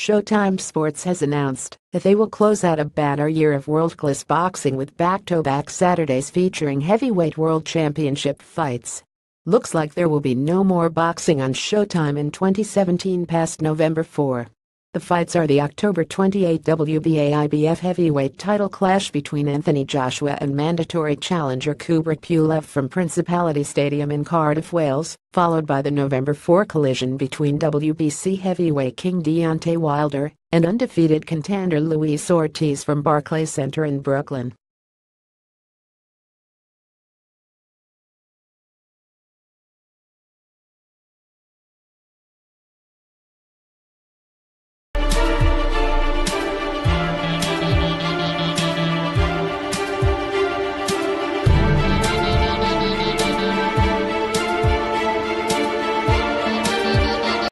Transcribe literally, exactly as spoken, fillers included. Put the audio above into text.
Showtime Sports has announced that they will close out a banner year of world-class boxing with back-to-back Saturdays featuring heavyweight world championship fights. Looks like there will be no more boxing on Showtime in twenty seventeen past November fourth. The fights are the October twenty-eighth W B A I B F heavyweight title clash between Anthony Joshua and mandatory challenger Kubrat Pulev from Principality Stadium in Cardiff, Wales, followed by the November fourth collision between W B C heavyweight king Deontay Wilder and undefeated contender Luis Ortiz from Barclays Center in Brooklyn.